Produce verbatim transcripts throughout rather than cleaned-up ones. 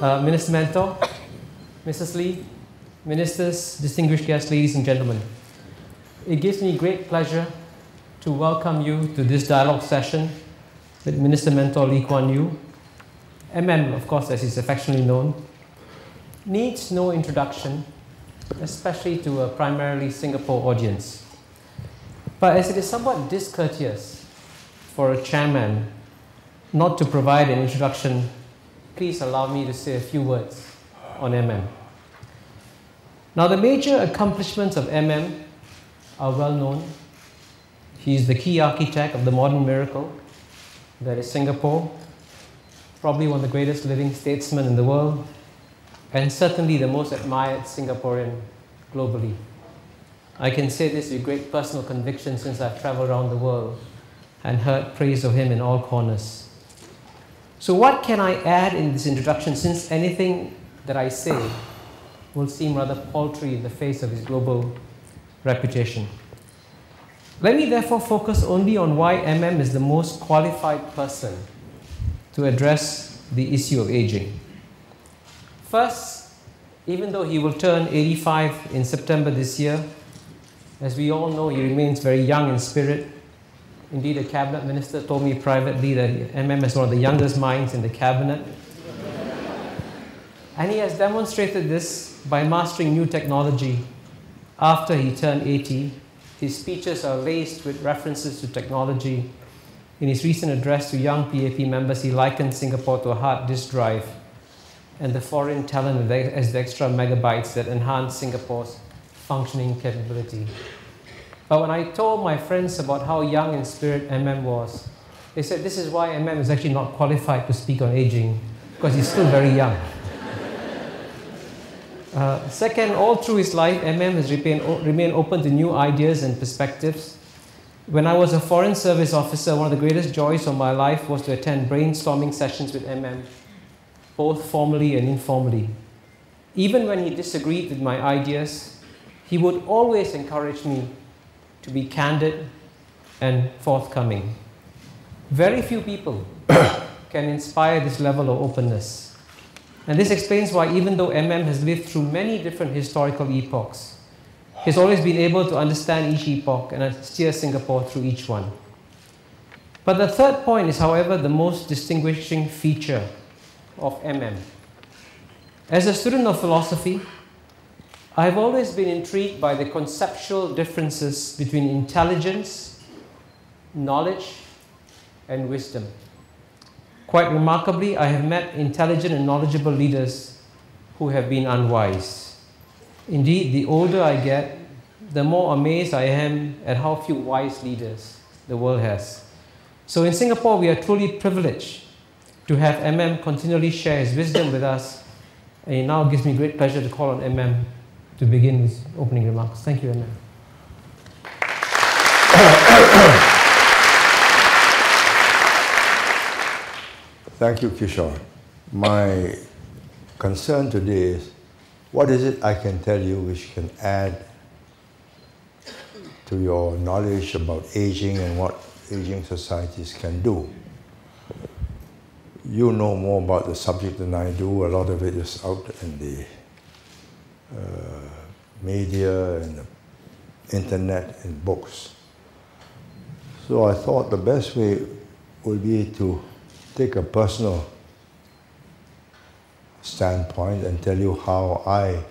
uh, Minister Mentor, Missus Lee, ministers, distinguished guests, ladies and gentlemen. It gives me great pleasure to welcome you to this dialogue session with Minister Mentor Lee Kuan Yew. M M, of course, as he's affectionately known, needs no introduction, especially to a primarily Singapore audience. But as it is somewhat discourteous for a chairman not to provide an introduction, please allow me to say a few words on M M. Now, the major accomplishments of M M are well known. He is the key architect of the modern miracle that is Singapore, probably one of the greatest living statesmen in the world, and certainly the most admired Singaporean globally. I can say this with great personal conviction since I've traveled around the world and heard praise of him in all corners. So what can I add in this introduction, since anything that I say will seem rather paltry in the face of his global reputation? Let me therefore focus only on why M M is the most qualified person to address the issue of aging. First, even though he will turn eighty-five in September this year, as we all know, he remains very young in spirit. Indeed, a cabinet minister told me privately that M M is one of the youngest minds in the cabinet. And he has demonstrated this by mastering new technology. After he turned eighty, his speeches are laced with references to technology. In his recent address to young P A P members, he likened Singapore to a hard disk drive and the foreign talent as the extra megabytes that enhance Singapore's functioning capability. But when I told my friends about how young in spirit M M was, they said this is why M M is actually not qualified to speak on aging, because he's still very young. Uh, second, all through his life, M M has remained, remained open to new ideas and perspectives. When I was a foreign service officer, one of the greatest joys of my life was to attend brainstorming sessions with M M, both formally and informally. Even when he disagreed with my ideas, he would always encourage me to be candid and forthcoming. Very few people can inspire this level of openness. And this explains why, even though M M has lived through many different historical epochs, he has always been able to understand each epoch and steer Singapore through each one. But the third point is, however, the most distinguishing feature of M M. As a student of philosophy, I've always been intrigued by the conceptual differences between intelligence, knowledge, and wisdom. Quite remarkably, I have met intelligent and knowledgeable leaders who have been unwise. Indeed, the older I get, the more amazed I am at how few wise leaders the world has. So in Singapore, we are truly privileged to have M M continually share his wisdom with us, and it now gives me great pleasure to call on M M to begin with opening remarks. Thank you, Anna. Thank you, Kishore. My concern today is, what is it I can tell you which can add to your knowledge about aging and what aging societies can do? You know more about the subject than I do. A lot of it is out in the Uh, media and the internet and books. So I thought the best way would be to take a personal standpoint and tell you how I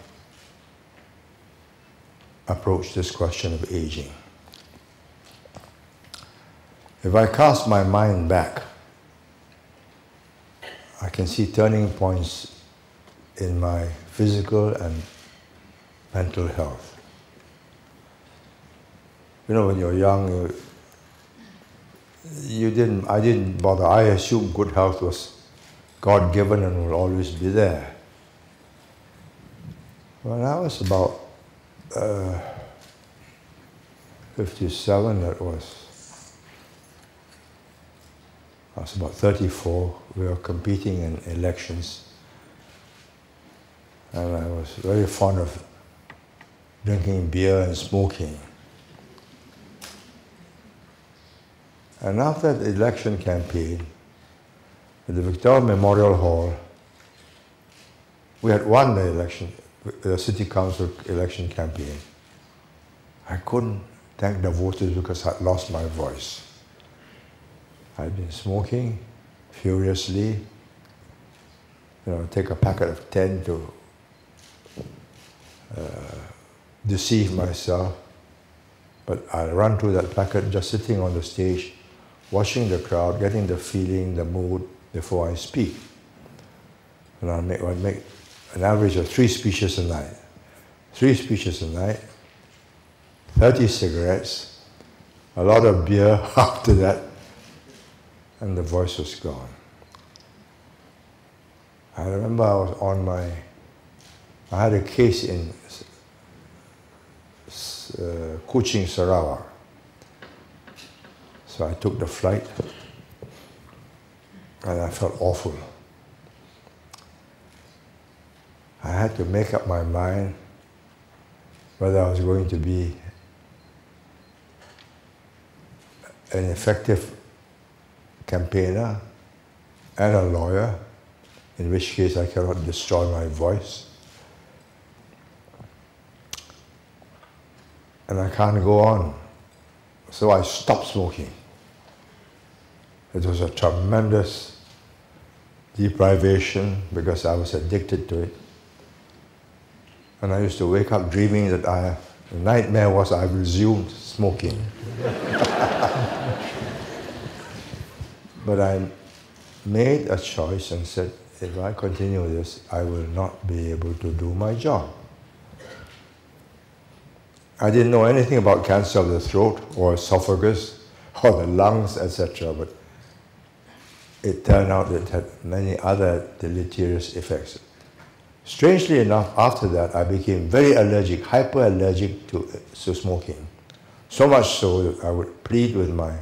approach this question of aging. If I cast my mind back, I can see turning points in my physical and mental health. You know, when you're young, you, you didn't, I didn't bother. I assumed good health was God-given and will always be there. When I was about uh, fifty-seven, that was, I was about thirty-four, we were competing in elections. And I was very fond of drinking beer and smoking. And after the election campaign, at the Victoria Memorial Hall, we had won the election, the city council election campaign. I couldn't thank the voters because I'd lost my voice. I'd been smoking furiously. You know, take a packet of ten to uh, deceive myself. But I ran through that packet just sitting on the stage, watching the crowd, getting the feeling, the mood before I speak. And I make, I make an average of three speeches a night. Three speeches a night, thirty cigarettes, a lot of beer after that, and the voice was gone. I remember I was on my, I had a case in uh, Kuching, Sarawak. So I took the flight and I felt awful. I had to make up my mind whether I was going to be an effective campaigner and a lawyer, in which case I cannot destroy my voice. And I can't go on. So I stopped smoking. It was a tremendous deprivation because I was addicted to it. And I used to wake up dreaming that I, the nightmare was I resumed smoking. But I made a choice and said, if I continue this, I will not be able to do my job. I didn't know anything about cancer of the throat or esophagus or the lungs, et cetera, but it turned out it had many other deleterious effects. Strangely enough, after that, I became very allergic, hyper-allergic to, to smoking. So much so that I would plead with my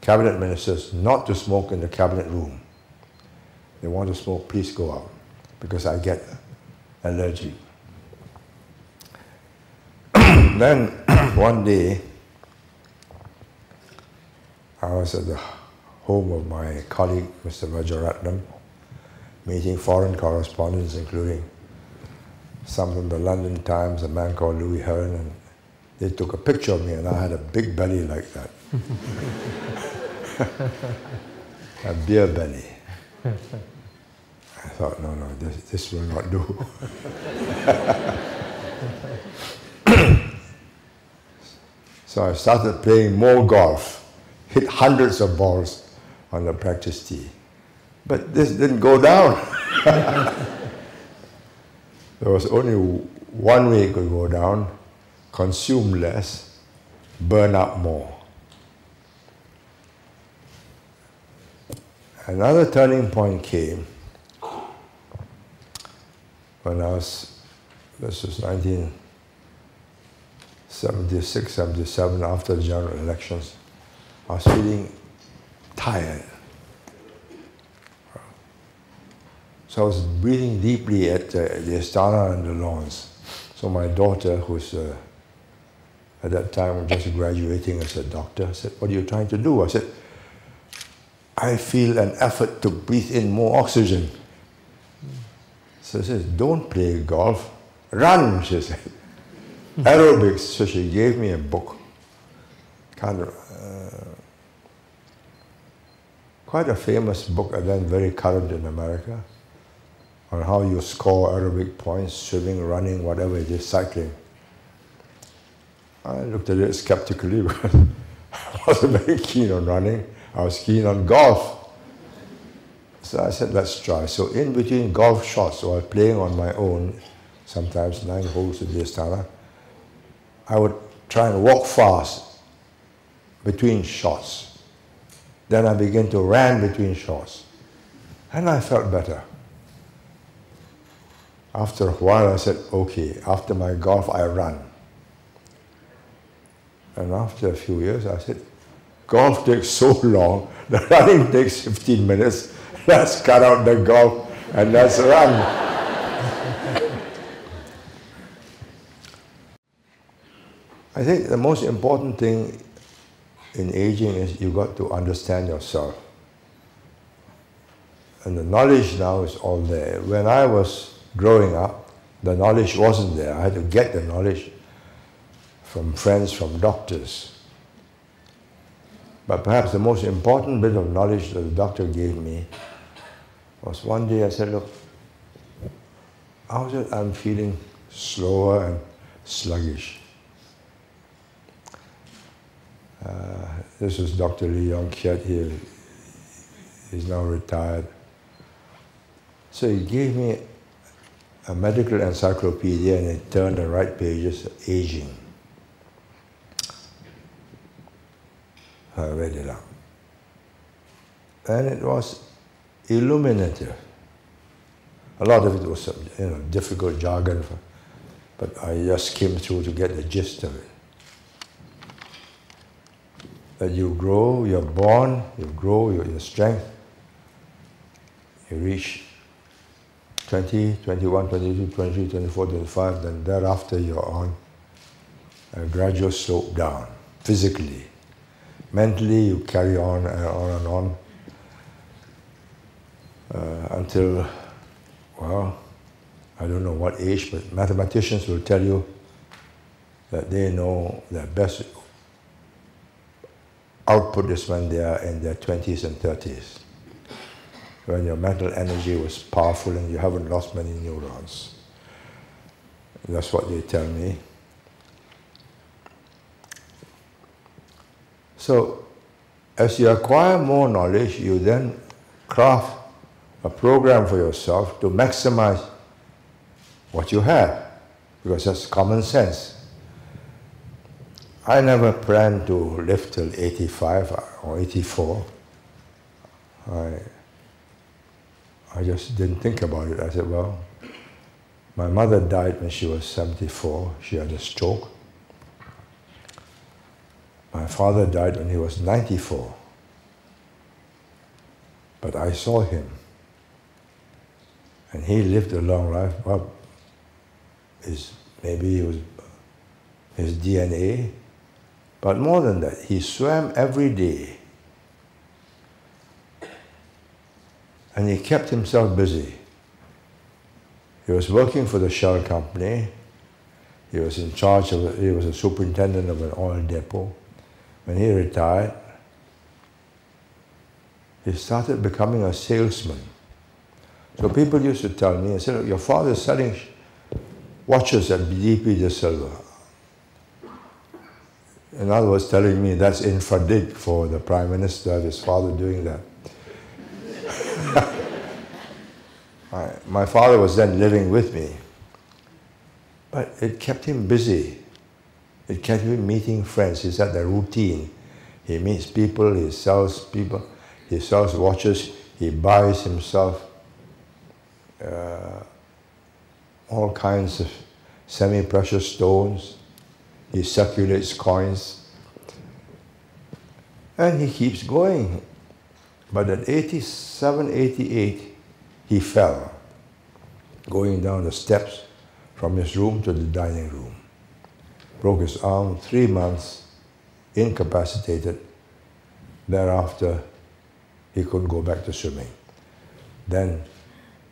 cabinet ministers not to smoke in the cabinet room. They want to smoke, please go out, because I get allergic. Then one day, I was at the home of my colleague, Mister Rajaratnam, meeting foreign correspondents, including some from the London Times, a man called Louis Hearn, and they took a picture of me, and I had a big belly like that. A beer belly. I thought, no, no, this, this will not do. So I started playing more golf, hit hundreds of balls on the practice tee. But this didn't go down. There was only one way it could go down, consume less, burn up more. Another turning point came when I was, this was nineteen seventy-six, seventy-seven, after the general elections. I was feeling tired. So I was breathing deeply at uh, the Astana and the lawns. So my daughter, who's uh, at that time just graduating as a doctor, said, "What are you trying to do?" I said, "I feel an effort to breathe in more oxygen." So she says, "Don't play golf, run," she said. Aerobics, so she gave me a book. Kind of, uh, quite a famous book, and then very current in America, on how you score aerobic points, swimming, running, whatever it is, cycling. I looked at it skeptically, but I wasn't very keen on running. I was keen on golf. So I said, let's try. So in between golf shots, while playing on my own, sometimes nine holes at the Astana, I would try and walk fast between shots. Then I began to run between shots. And I felt better. After a while, I said, okay, after my golf, I run. And after a few years, I said, golf takes so long, the running takes fifteen minutes, let's cut out the golf and let's run. I think the most important thing in aging is you've got to understand yourself. and the knowledge now is all there. When I was growing up, the knowledge wasn't there. I had to get the knowledge from friends, from doctors. But perhaps the most important bit of knowledge that the doctor gave me was one day I said, look, how is it I'm feeling slower and sluggish? Uh, this is Doctor Lee Yong Chye. He is now retired. So he gave me a medical encyclopedia and it turned the right pages, aging. I read it out. And it was illuminative. A lot of it was some, you know, difficult jargon, for, but I just came through to get the gist of it. That you grow, you're born, you grow your, your strength. You reach twenty, twenty-one, twenty-two, twenty-three, twenty-four, twenty-five, then thereafter you're on a gradual slope down, physically. Mentally, you carry on and on and on uh, until, well, I don't know what age, but mathematicians will tell you that they know their best output is when they are in their twenties and thirties, when your mental energy was powerful and you haven't lost many neurons. That's what they tell me. So, as you acquire more knowledge, you then craft a program for yourself to maximize what you have, because that's common sense. I never planned to live till eighty-five or eighty-four. I, I just didn't think about it. I said, well, my mother died when she was seventy-four. She had a stroke. My father died when he was ninety-four, but I saw him, and he lived a long life. Well, his, maybe it was his D N A, but more than that, he swam every day, and he kept himself busy. He was working for the Shell company. He was in charge of, he was a superintendent of an oil depot. When he retired, he started becoming a salesman. So people used to tell me, I said, look, your father's selling watches at D P de Silva. In other words, telling me that's infradig for the Prime Minister, his father doing that. My father was then living with me. But it kept him busy. It kept him meeting friends. He's had a routine. He meets people, he sells people, he sells watches, he buys himself uh, all kinds of semi-precious stones. He circulates coins. And he keeps going. But at eighty-seven, eighty-eight, he fell, going down the steps from his room to the dining room. Broke his arm, three months, incapacitated. Thereafter, he couldn't go back to swimming. Then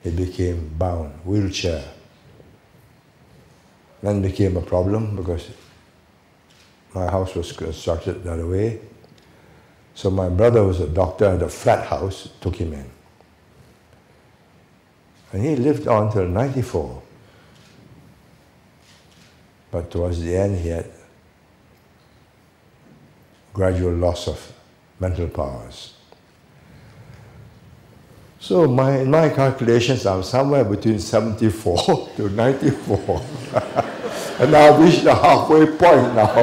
he became bound, wheelchair. Then became a problem because my house was constructed that way. So my brother was a doctor at a flat house, took him in. And he lived on till ninety-four. But towards the end, he had gradual loss of mental powers. So my, in my calculations, I'm somewhere between seventy-four to ninety-four. And I've reached the halfway point now.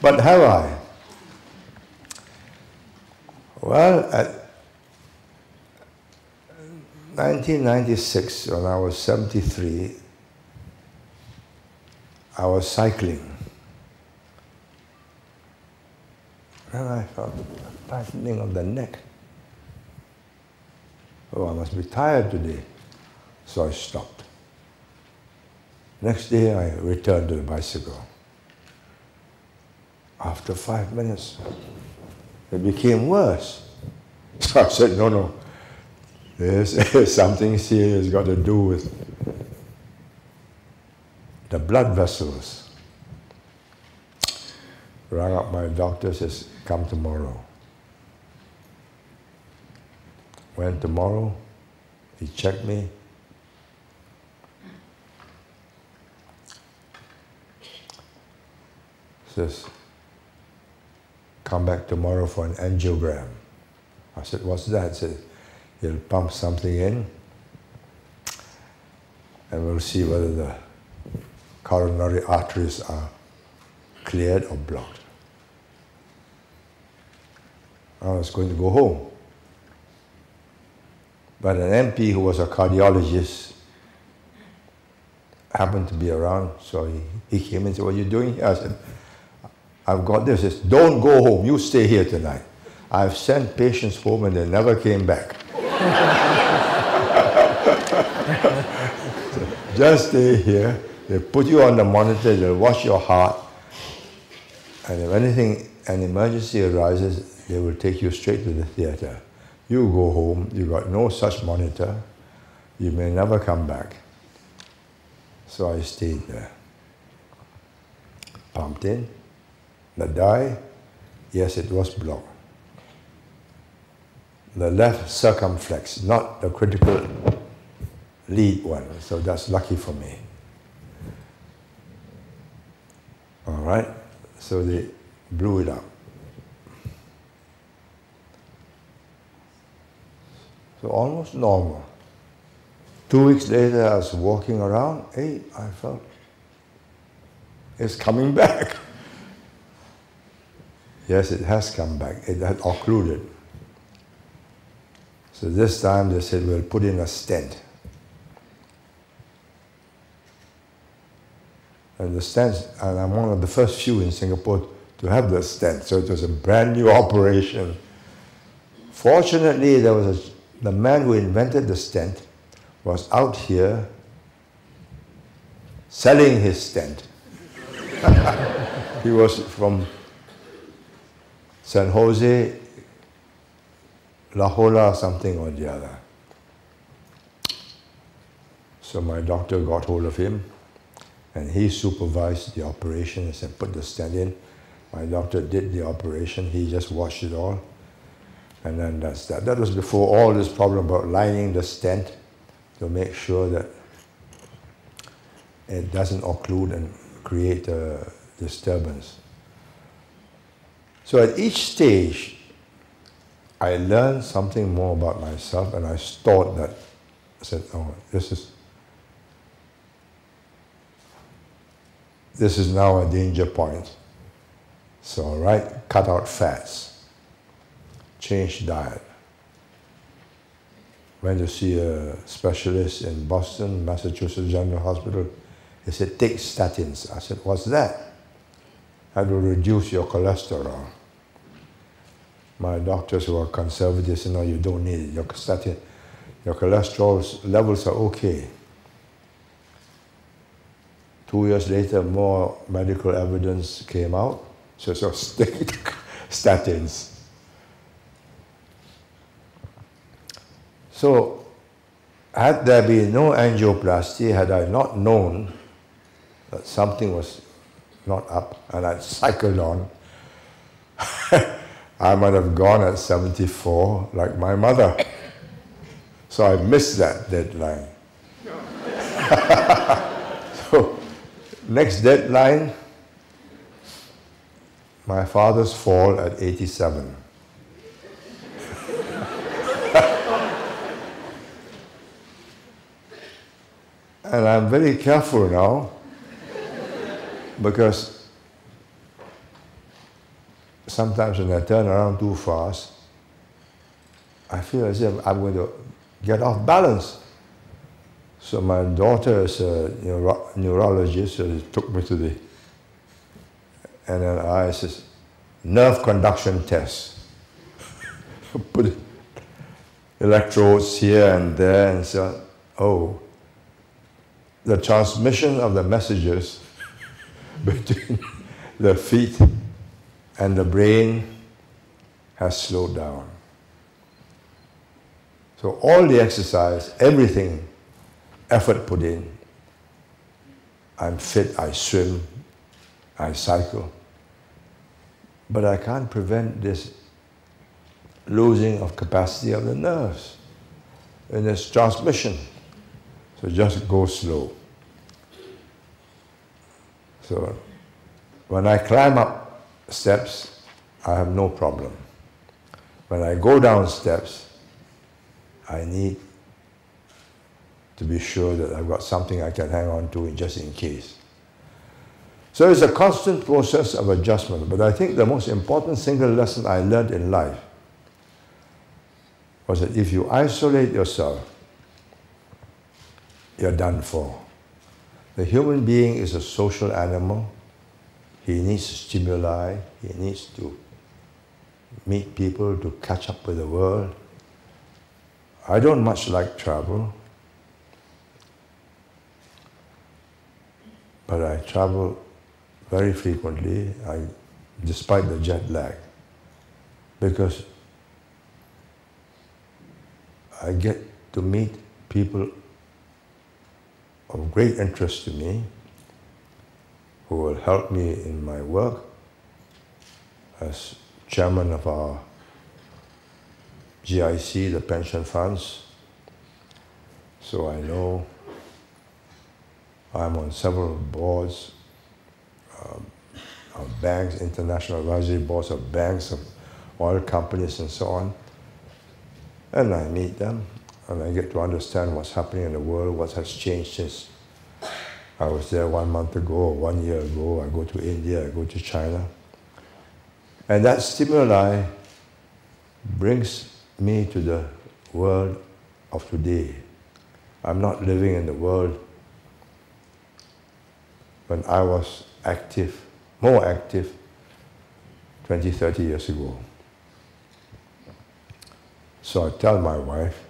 But have I? Well, at nineteen ninety-six, when I was seventy-three, I was cycling. And I felt a tightening of the neck. Oh, I must be tired today. So I stopped. Next day, I returned to the bicycle. After five minutes, it became worse. So I said, no, no. This is something serious, got to do with the blood vessels. Rang up my doctor, says, come tomorrow. Went tomorrow, he checked me. Says, come back tomorrow for an angiogram. I said, what's that? He said, he'll pump something in and we'll see whether the coronary arteries are cleared or blocked. I was going to go home. But an M P who was a cardiologist happened to be around, so he, he came and said, what are you doing here? I said, I've got this. He says, don't go home, you stay here tonight. I've sent patients home and they never came back. So just stay here. They put you on the monitor, they'll watch your heart, and if anything, an emergency arises, they will take you straight to the theatre. You go home, you got no such monitor, you may never come back. So I stayed there. Pumped in, the dye, yes, it was blocked. The left circumflex, not the critical lead one, so that's lucky for me. All right, so they blew it up. So almost normal. Two weeks later, I was walking around, hey, I felt it's coming back. Yes, it has come back, it had occluded. So this time they said, we'll put in a stent. And the stent, and I'm one of the first few in Singapore to have the stent, so it was a brand new operation. Fortunately, there was a, the man who invented the stent was out here selling his stent. He was from San Jose, La Jolla, something or the other. So my doctor got hold of him and he supervised the operation and said, put the stent in. My doctor did the operation, he just watched it all. And then that's that. That was before all this problem about lining the stent to make sure that it doesn't occlude and create a disturbance. So at each stage, I learned something more about myself and I stored that. I said, oh, this is, this is now a danger point. So, all right, cut out fats, change diet. Went to see a specialist in Boston, Massachusetts General Hospital. He said, take statins. I said, what's that? That will reduce your cholesterol. My doctors who are conservative said, no, you don't need it. Your, statin, your cholesterol levels are okay. Two years later, more medical evidence came out. So, so stick statins. So, had there been no angioplasty, had I not known that something was not up, and I'd cycled on, I might have gone at seventy-four like my mother. So I missed that deadline. So next deadline, my father's fall at eighty-seven. And I'm very careful now because sometimes when I turn around too fast, I feel as if I'm going to get off balance. So my daughter is a neuro neurologist, so she took me to the N N I, says, nerve conduction test. Put electrodes here and there and said, oh, the transmission of the messages between the feet and the brain has slowed down. So all the exercise, everything, effort put in. I'm fit, I swim, I cycle. But I can't prevent this losing of capacity of the nerves and its transmission. So just go slow. So when I climb up steps, I have no problem. When I go down steps, I need to be sure that I've got something I can hang on to just in case. So it's a constant process of adjustment. But I think the most important single lesson I learned in life was that if you isolate yourself, you're done for. The human being is a social animal. He needs stimuli. He needs to meet people, to catch up with the world. I don't much like travel, but I travel very frequently, I, despite the jet lag, because I get to meet people of great interest to me, who will help me in my work as chairman of our G I C, the pension funds. So I know I'm on several boards um, of banks, international advisory boards of banks, of oil companies and so on. And I meet them and I get to understand what's happening in the world, what has changed since I was there one month ago or one year ago. I go to India, I go to China. And that stimuli brings me to the world of today. I'm not living in the world when I was active, more active, twenty, thirty years ago. So I tell my wife,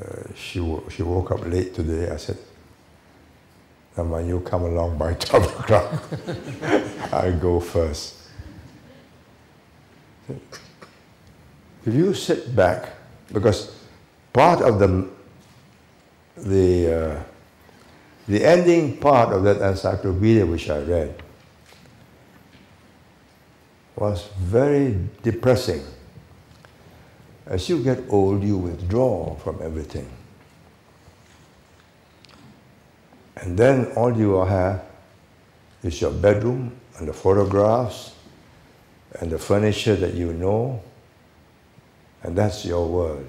uh, she, w she woke up late today. I said, Naman, you come along by twelve o'clock. I go first. If you sit back, because part of the, the, uh, the ending part of that encyclopedia which I read was very depressing. As you get old, you withdraw from everything. And then all you have is your bedroom and the photographs and the furniture that you know, and that's your world.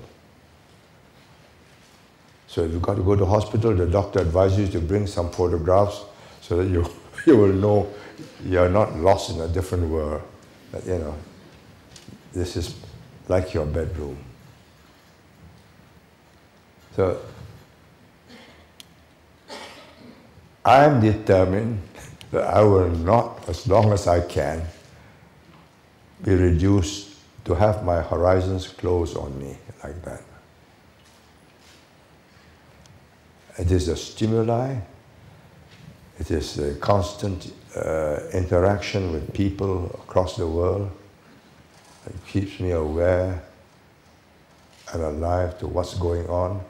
So if you've got to go to hospital, the doctor advises you to bring some photographs so that you, you will know you're not lost in a different world. But, you know, this is like your bedroom. So I am determined that I will not, as long as I can, be reduced to have my horizons close on me like that. It is the stimuli, it is the constant uh, interaction with people across the world that keeps me aware and alive to what's going on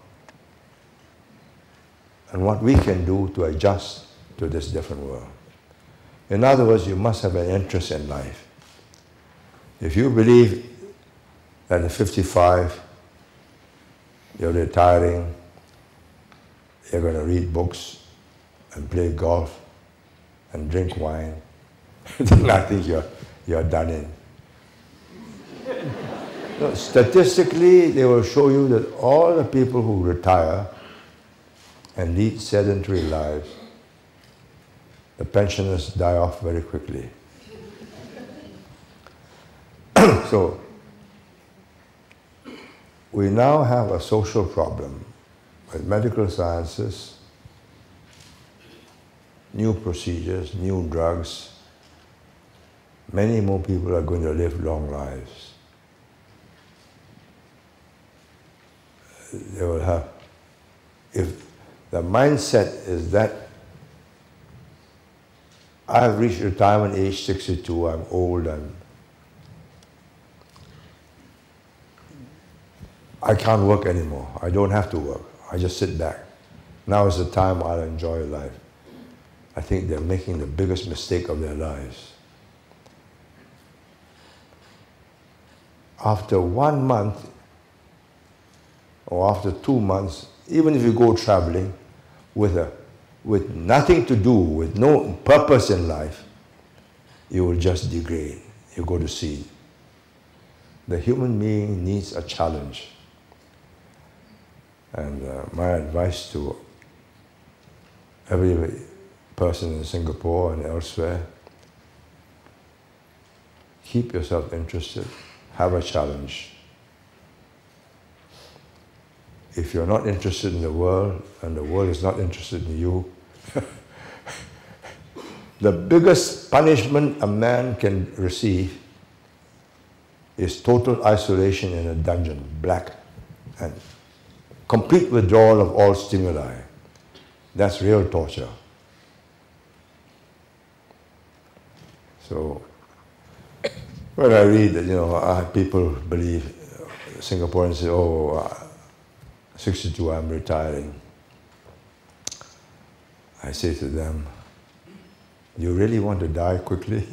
and what we can do to adjust to this different world. In other words, you must have an interest in life. If you believe that at fifty-five, you're retiring, you're going to read books and play golf and drink wine, then I think you're, you're done in. No, statistically, they will show you that all the people who retire and lead sedentary lives, the pensioners die off very quickly. So, we now have a social problem with medical sciences, new procedures, new drugs. Many more people are going to live long lives. They will have, if the mindset is that I have reached retirement age sixty-two, I'm old, I'm I can't work anymore. I don't have to work. I just sit back. Now is the time I'll enjoy life. I think they're making the biggest mistake of their lives. After one month, or after two months, even if you go traveling with, a, with nothing to do, with no purpose in life, you will just degrade. You go to seed. The human being needs a challenge. And uh, my advice to every person in Singapore and elsewhere, keep yourself interested, have a challenge. If you're not interested in the world and the world is not interested in you, the biggest punishment a man can receive is total isolation in a dungeon, black, and complete withdrawal of all stimuli. That's real torture. So, when I read that, you know, uh, people believe, uh, Singaporeans say, oh, uh, sixty-two, I'm retiring. I say to them, you really want to die quickly?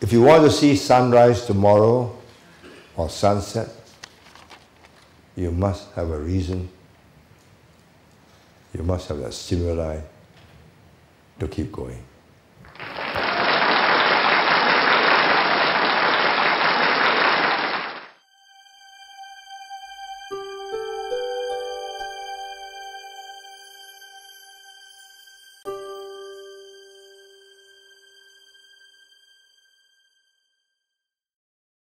If you want to see sunrise tomorrow or sunset, you must have a reason. You must have that stimuli to keep going.